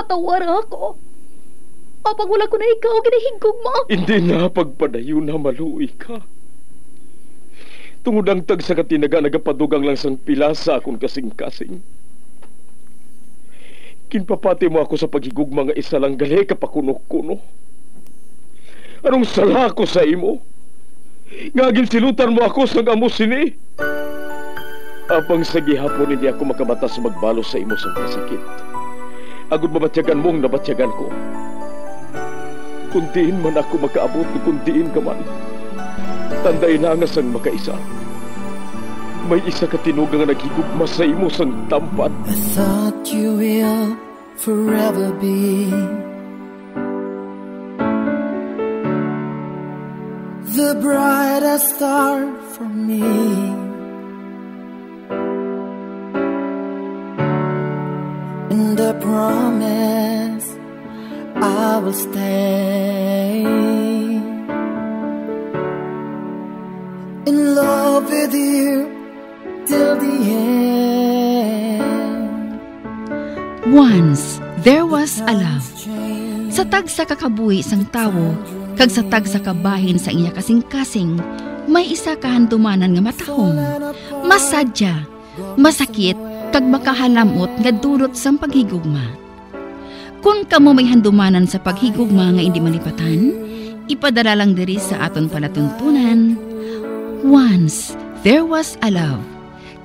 Patawar ako. Apag wala ko na ikaw, ginahigog mo. Hindi na pagpadayo na maluwi ka. Tungod ang tag sa katinaga, nagapadugang lang sang pila sa akong kasing-kasing. Kinpapati mo ako sa paghigog mga isa lang gali kapakuno-kuno. Anong sala ko sa imo? Ngagin silutan mo ako sang amusin eh. Apang sa gihapon hindi ako makabatas magbalo sa imo sang pasakit. Agud mabatyagan mong nabatyagan ko. Kundiin man ako makaabot, kundiin ka man. Tanday na nga sang makaisa. May isa ka tinugang na naghigugma sa imo sang tampad. I thought you will forever be the brightest star for me. And I promise I will stay in love with you till the end. Once there was a love. Sa tag sa kakabuhi sang tawo, kag sa tag sa kabahin sa iya kasing-kasing, may isa kahandumanan nga matahong, masadya, masakit, kag makahalamot nga durot sang paghigugma. Kung kamo may handumanan sa paghigugma nga hindi malipatan, ipadala lang diri sa aton palatuntunan. Once there was a love.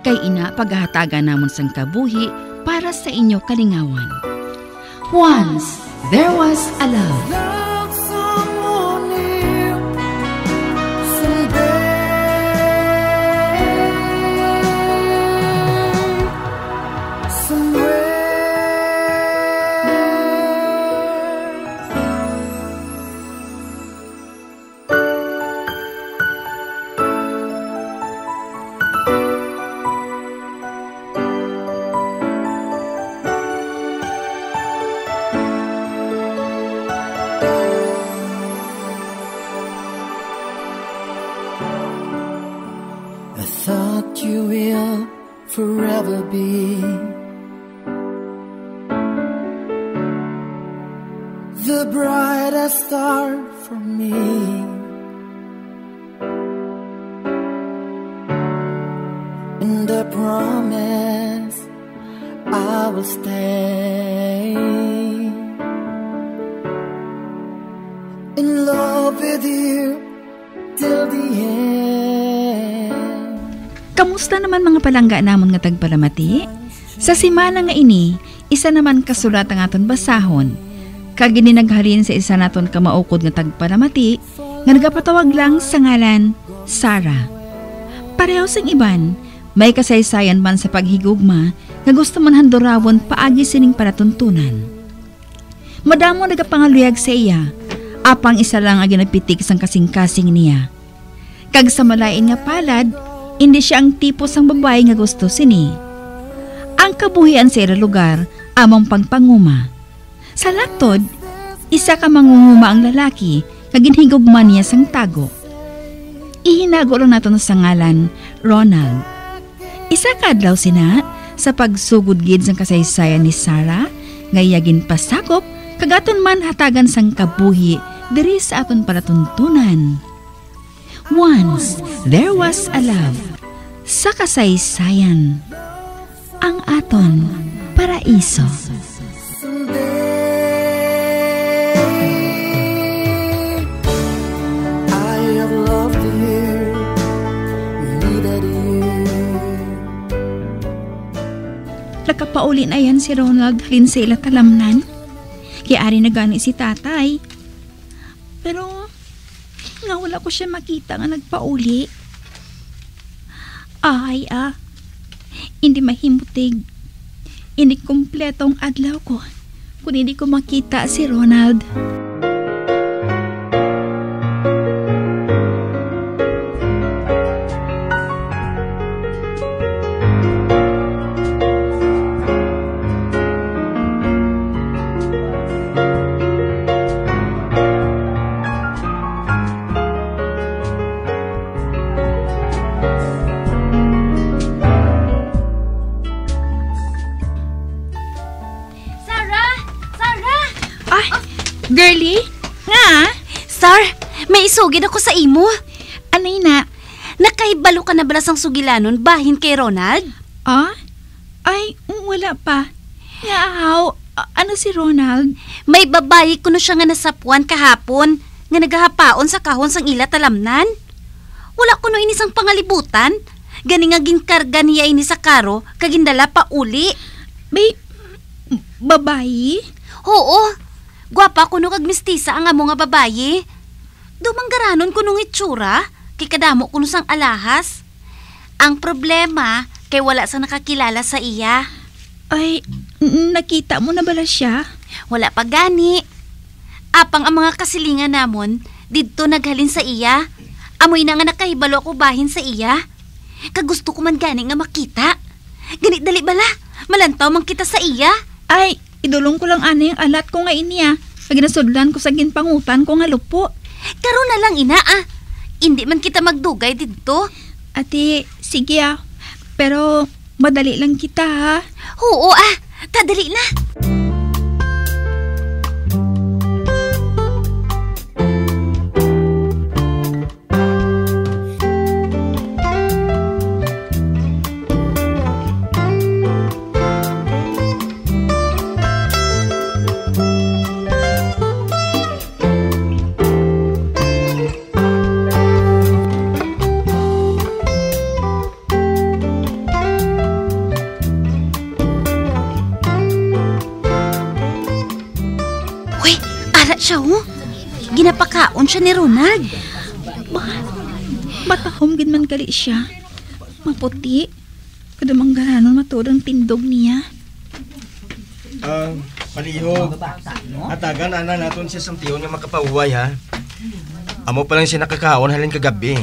Kay ina paghahataga namon sang kabuhi para sa inyo kalingawan. Once there was a love. You will forever be the brightest star for me. And I promise I will stay in love with you till the end. Kamusta naman mga palangga namon nga tagpalamati? Sa simana nga ini, isa naman kasulat ang aton basahon. Kag gininaghalin sa isa naton kamaukod nga tagpalamati, nga nagapatawag lang sa ngalan Sarah. Pareho sang iban, may kasaysayan man sa paghigugma nga gusto man handorawon paagi sining palatuntunan. Madamo nagapangaluyag sa iya, apang isa lang ang ginapitik sang kasing-kasing niya. Kag sa malain nga palad, hindi siya ang tipo sang babae nga gusto sini. Ang kabuhian sa ira lugar, among pagpanguma. Sa latod, isa ka mangunguma ang lalaki na ginhigugman niya sang tago. Ihinago lang nato sa ngalan Ronald. Isa kadlaw sina sa pagsugod gid sang kasaysayan ni Sarah, nga iyagin pasakop kagaton man hatagan sang kabuhi diri sa aton palatuntunan. Once there was a love. Sa kasaysayan, ang aton paraiso. I have loved you, needed you. Nakapaulin ayan si Ronald halin sa ila talamnan. Kaya ari na gani si tatay. Pero nga wala ko siya makita nga nagpauli. Ay hindi mahimutig. Hindi kumpleto ang adlaw ko kung hindi ko makita si Ronald. Ay, girly? Nga? Sir, may isugin ako sa imo. Anay na, nakahibalo ka na balas ang sugilanon bahin kay Ronald? Ah? Ay, wala pa. Ngaaw, ano si Ronald? May babae kuno siya nga nasapuan kahapon, nga nagahapaon sa kahon sang ila talamnan. Wala kuno ini sang pangalibutan. Gani nga ginkarga niya ini sa karo, kagindala pa uli. Bay, babae? Oo. Guwapa kuno kag mistisa ang amo nga babaye. Dumanggaranon kuno ng itsura, kay kadamo kuno sang alahas. Ang problema, kay wala sang nakakilala sa iya. Ay, nakita mo na bala siya? Wala pa gani. Apang ang mga kasilingan namon, didto naghalin sa iya. Amoy na nga nakahibalo ko bahin sa iya. Kagusto ko man gani nga makita. Ganit dali bala, malantaw man kita sa iya. Ay, idulong ko lang ana yung alat ko nga iniya. Pag nasudlan ko sa ginpangutan ko nga lupo. Karo na lang ina ah. Hindi man kita magdugay dito. Ate, sige ah. Pero madali lang kita ha. Oo ah. Tadali na. Siya ho? Ginapakaon siya ni Ronald. Batahom ginman gali siya. Maputi. Kadamang garanon matodang tindog niya. Palihog. Atagan ana naton siya samtiyon nga makapahuway ha. Amo pa lang siya nakakaon halin kagabi.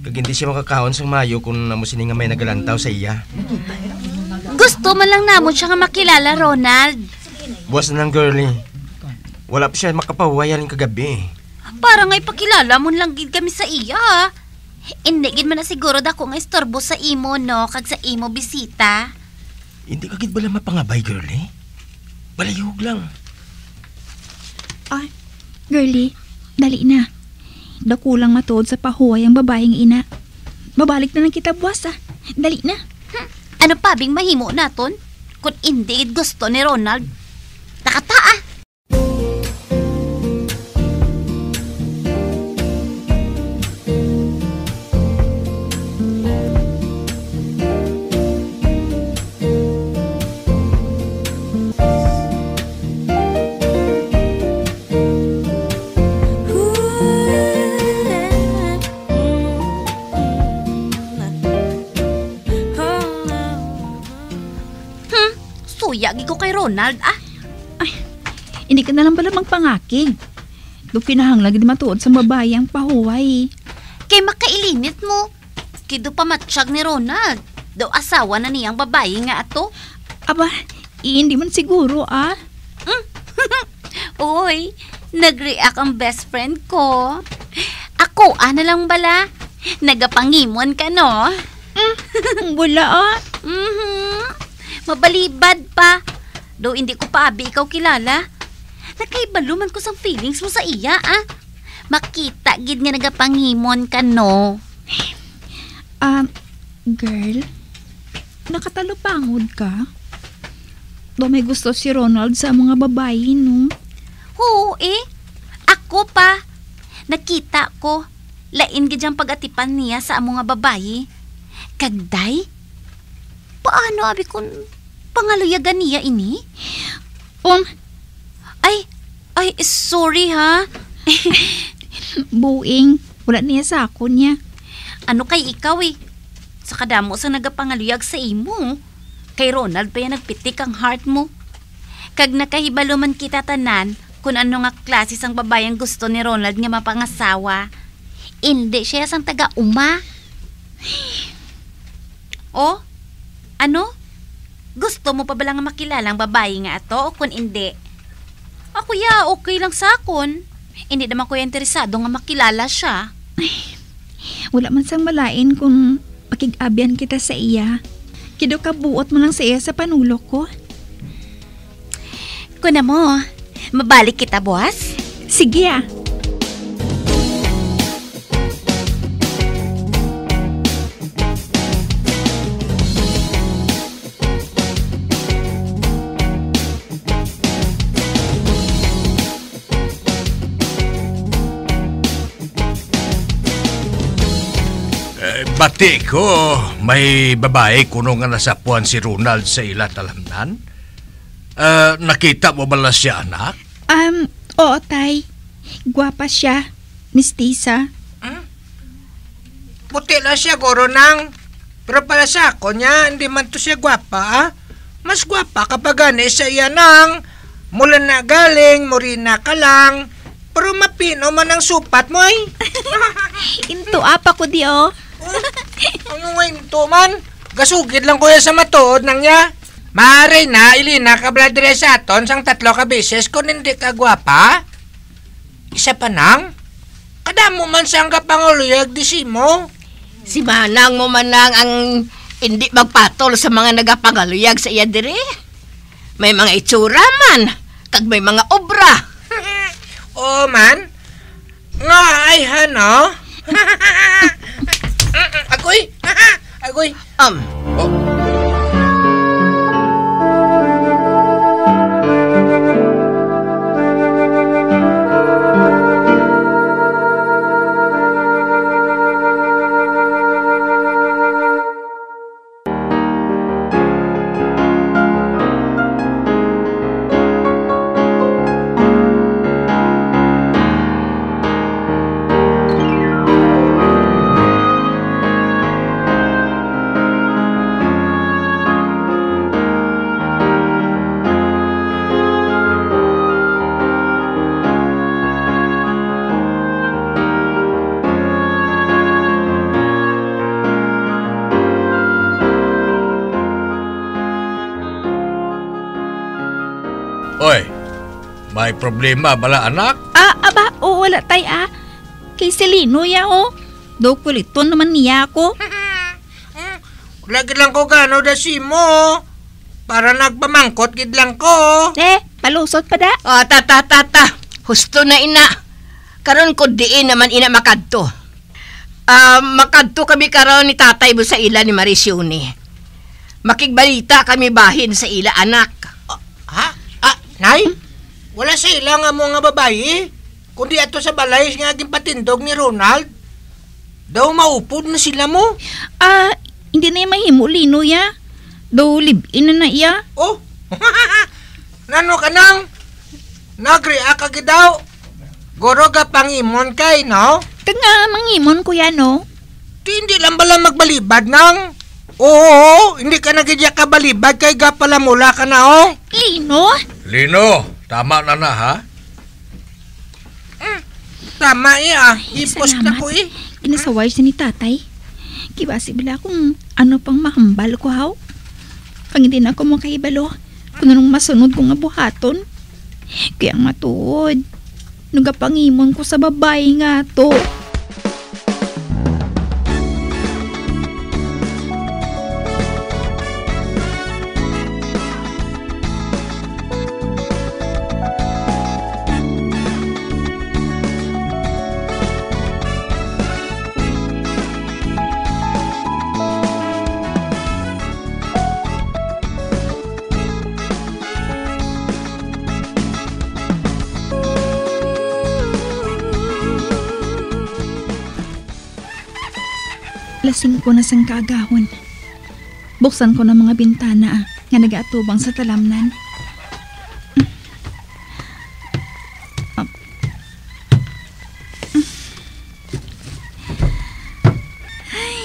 Kag hindi siya makakaon sang mayo kung namo sini nga may nagalantaw sa iya. Gusto man lang namon siya nga makilala, Ronald. Buwas na ng girlie. Wala pa siya makapawayalan kagabi. Para nga ipakilala mo lang gid kami sa iya. Hindi gid man na siguro dako nga istorbo sa imo no kag sa imo bisita. Hindi ka gid bala mapangabay girlie. Balayog lang. Ay, girlie, dali na. Dakulang matuod sa pahuway ang babaeng ina. Babalik na lang kita buwas ah. Dali na. Ano pa bing mahimo naton? Kung hindi gid gusto ni Ronald. Nakataa. Yagi ko kay Ronald, ah. Ay, hindi ka na lang pala magpangakig. Doon pinahanglag di matuod sa babae ang pahuway. Kay makailinit mo. Kido pa matsyag ni Ronald. Daw asawa na niyang babae nga ato. Aba, hindi man siguro, ah. Uy, nag-react ang best friend ko. Ako, na lang bala. Nagapangimon ka, no? Wala, ah. Mabalibad pa. Daw hindi ko pa abi ikaw kilala. Nakaibaluman ko sang feelings mo sa iya, ah. Makita gid nga nagapanghimon ka, no? Girl, nakatalupangod ka? Daw may gusto si Ronald sa mga babae, no? Oo, eh. Ako pa. Nakita ko. Lain gid ang pag-atipan niya sa mga babae. Kagday? Paano abi kun pangaluyagan niya ini? Ay, sorry ha. Buing, wala niya sa ako niya. Ano kay ikaw eh? Sa kadamo sa nagapangaluyag sa imo. Kay Ronald pa yan nagpitik ang heart mo. Kag nakahibalo man kita tanan, kung ano nga klase sang babayang gusto ni Ronald nga mapangasawa. Hindi siya sang taga-uma. Oh? Ano? Gusto mo pa ba lang makilalang babae nga ato o kung hindi? Ako ya, okay lang sa akon. Hindi naman ko interesado nga makilala siya. Ay, wala man sang malain kung pakig-abyan kita sa iya. Kido ka buot mo lang sa iya sa panulo ko. Kuna mo, Mabalik kita, boss? Sige ah. Bati ko, may babae kuno nga nasapuan si Ronald sa ila talamnan. Nakita mo ba na siya, anak? Oo, Tay. Gwapa siya, Miss Tisa. Hmm? Puti lang siya, Goronang. Pero para sa ako niya, hindi man to siya gwapa, ha? Mas gwapa kapag gani sa iya nang mula na galing, morina ka lang. Pero mapino man ang supat mo, ay. Into apa ko di, oh. Ano nga ito man? Gasugid lang kuya sa matuod nang niya. Maaari na, Ilina, kabladre sa aton sang tatlo ka beses kung hindi ka gwapa. Isa pa nang, kadamo man sang kapanguluyag di si mo. Si manang mo manang ang hindi magpatol sa mga nagapanguluyag sa iya dire. May mga itsura man, kag may mga obra. Oo man, nga ay hano. Agoy! Agoy! Oh. May problema bala, anak? Aba, o wala tay, Kay Celino ya, o. Daw kulito naman niya ako. Lagi lang ko gano da si mo. Para nagpamangkot, gid lang ko. Palusot pa da. Tata. Husto na, ina. Karon ko diin naman, ina, makadto. Makadto kami karon ni tatay mo sa ila ni Marisione. Makigbalita kami bahin sa ila, anak. Nay? Wala sa ilang nga mga babae, kundi ato sa balay nga aging patindog ni Ronald. Daw maupod na sila mo. Hindi na yung mahimulino ya. Daw live-in na iya. Oh, nano ka nang? Nag-react agad daw. Goro ka pangimon kay, no? Kaya mangimon ko yan, no? Hindi lang bala magbalibad nang. Oo, hindi ka nagigya ka balibad kay gapala mula ka na, oh. Lino! Tama na ha? Tama Ipos na ko Kinasaway siya ni tatay. Kibasi bila kung ano pang mahambal ko haw. Pag hindi na ako makaibalo, kung anong masunod ko nga buhaton. Kaya nga tuod, nagapangimon ko sa babae nga to. Lasing ko na sang kaagahon. Buksan ko na mga bintana nga nagaatubang sa talamnan. Ay,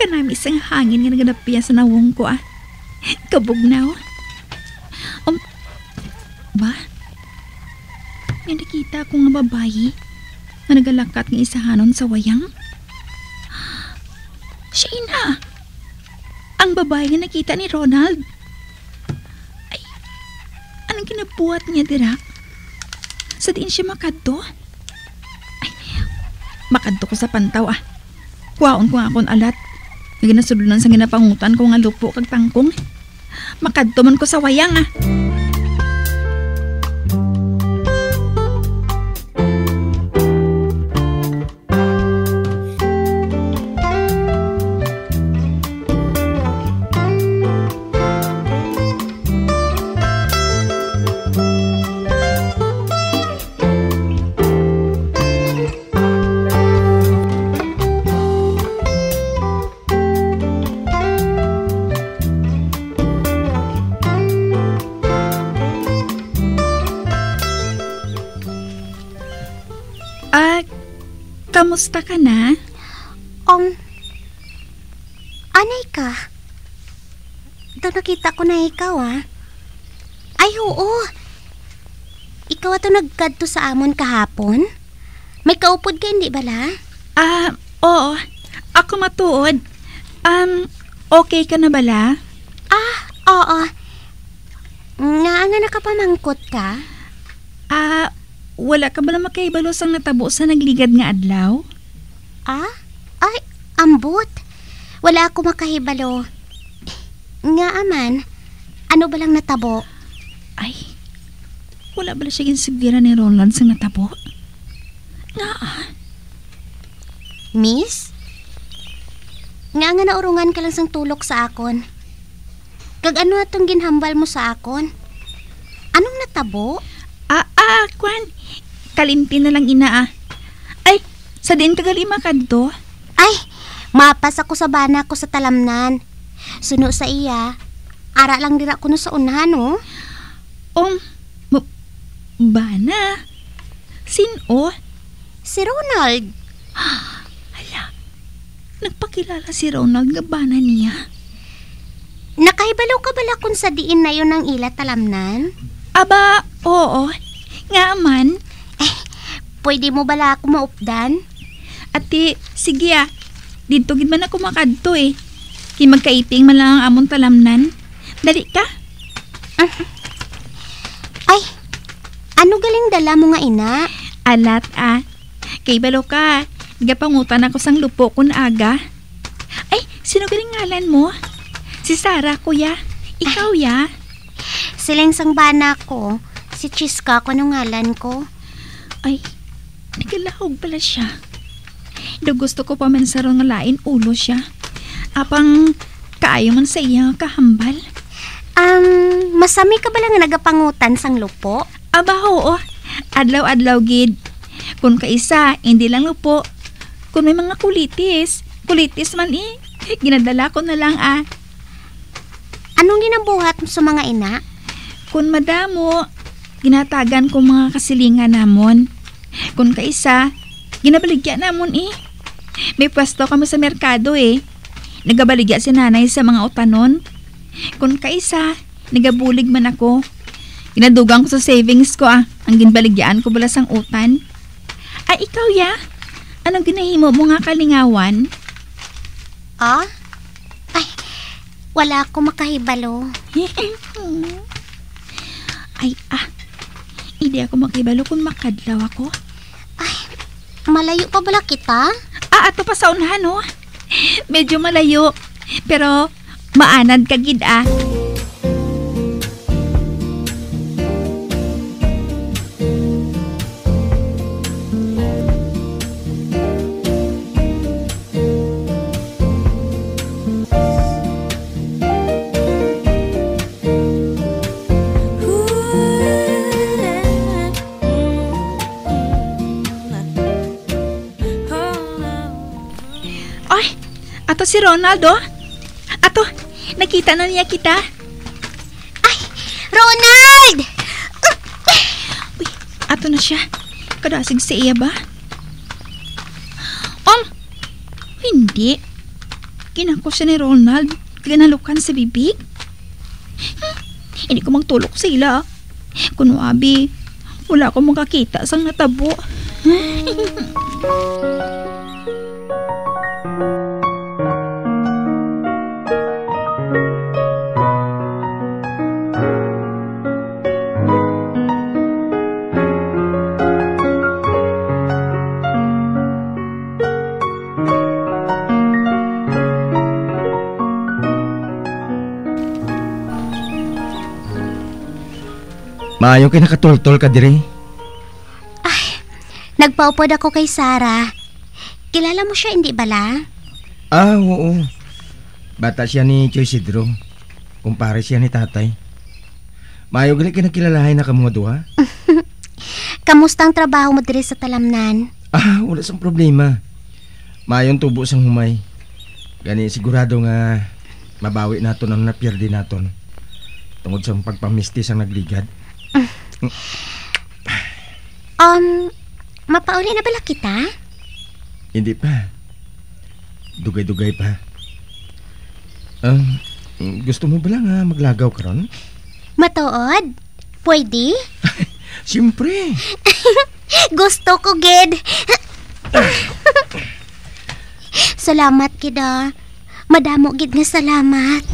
kanami isang hangin nga nagadapiya sa nawong ko Kabugnaw. Ba? May nakita akong nga babae na nagalakat ng isahanon sa wayang. Ina, ang babae na nakita ni Ronald. Ay, anong kinabuhat niya dira? Sa diin siya makadto? Ay, makadto ko sa pantaw Kuwaon ko nga akong alat. Naginasulunan sa ginapangutan ko nga lupo kag tangkong. Makadto man ko sa wayang Kamusta ka na? Anay ka? Ito nakita ko na ikaw, ah. Ay, oo. Ikaw ato nagkadto sa amon kahapon? May kaupod ka, hindi bala? Oo. Ako matuod. Okay ka na bala? Oo. Nga nakapamangkot ka? Wala ka bala makaibalos ang natabo sa nagligad nga adlaw? Ay, ambot. Wala ako makahibalo. Nga aman, ano balang natabo? Ay, wala bala siya insigdira ni Roland sa natabo? Nga. Miss? Nga naurungan ka lang sang tulok sa akon. Kagano atong ginhambal mo sa akon? Anong natabo? Kwan. Kalimpi na lang ina, ah. Ay, sa din kagalima ka do? Ay, mapas ako sa bana ko sa talamnan. Suno sa iya, ara lang dira ko no sa unahan, oh. Bana? Sino? Si Ronald. Hala, nagpakilala si Ronald nga bana niya. Nakahibalaw ka bala kung sa diin na yun ang ila talamnan? Aba, oo. Nga man. Eh, pwede mo bala ako maupdan? Ate, sige ah. Dito gid man ako makadto eh. Kay magkaiting man lang ang amon talamnan. Dali ka. Ay, ano galing dala mo nga ina? Alat ah. Kay balo ka. Gapangutan ako sang lupo kun aga. Ay, sino galing ngalan mo? Si Sarah, kuya. Ikaw ya. Silang sang bana ko. Si Chiska ko nung ngalan ko. Ay, nagalahog pala siya. Do gusto ko pa man sa rong lain ulo siya. Apang kaayo man sa iya kahambal. Masami ka bala nga nagapangutan sang lupo? Aba, oo. Adlaw-adlaw gid. Kung kaisa, hindi lang lupo. Kung may mga kulitis, kulitis man eh. Ginadala ko na lang ah. Anong ginabuhat mo sa mga ina? Kung madamo, ginatagan ko mga kasilingan namon. Kung kaisa, ginabaligya namon eh. May pwesto kami sa merkado eh. Nagabaligya si nanay sa mga utanon. Kung kaisa, nagabulig man ako. Ginadugang ko sa savings ko ah. Ang ginbaligyaan ko bala sang utan. Ay, ikaw ya? Anong ginahimo mo nga kalingawan? Ay, wala ako makahibalo. Ay, hindi ako makahibalo kung makadlaw ako. Ay, malayo pa bala kita? Ato pa sa unahan, oh. Medyo malayo, pero maanad ka gid ah. Ato si Ronald, oh. Ato, nakita na niya kita. Ay, Ronald! Uy, ato na siya. Kadasig sa iya ba? Hindi. Kinako siya ni Ronald. Ginalukan sa bibig. Hindi ko magtulok sila. Kunwabi, wala akong makakita sang natabo. Maayong kay nakatultol ka diri. Ay, nagpaupod ako kay Sarah. Kilala mo siya, hindi bala? Oo. Bata siya ni Choy Sidro. Kumpare siya ni tatay. Maayong gali kinakilalahay na kamuha duha. Kamusta ang trabaho mo diri sa talamnan? Wala sang problema. Maayong tubo sang humay. Gani sigurado nga mabawi naton ang napierdi naton. Tungod sa pagpamistis ang nagligad. Mapauli na bala kita? Hindi pa. Dugay-dugay pa. Gusto mo ba lang maglagaw ka ron? Matuod? Pwede? Siyempre. Gusto ko, Ged. Salamat, Ged. Madamo, Ged, nga salamat.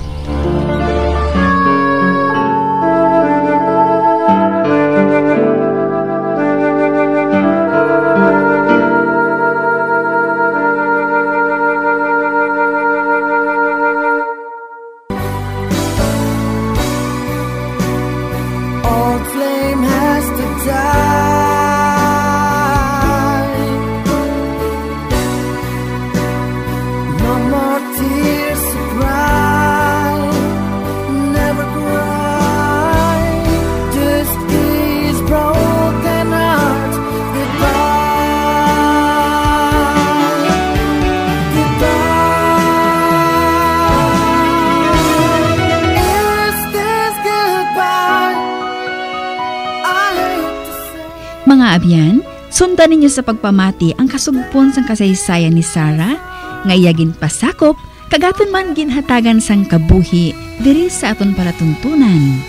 Abyan, sundan ninyo sa pagpamati ang kasugpon sang kasaysayan ni Sarah, nga iyagin pasakop, kagaton man ginhatagan sang kabuhi, diri sa aton para tuntunan.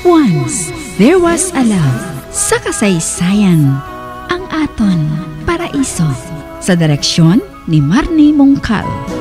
Once There Was a Love, sa kasaysayan, ang aton paraiso, sa direksyon ni Marnie Mongkal.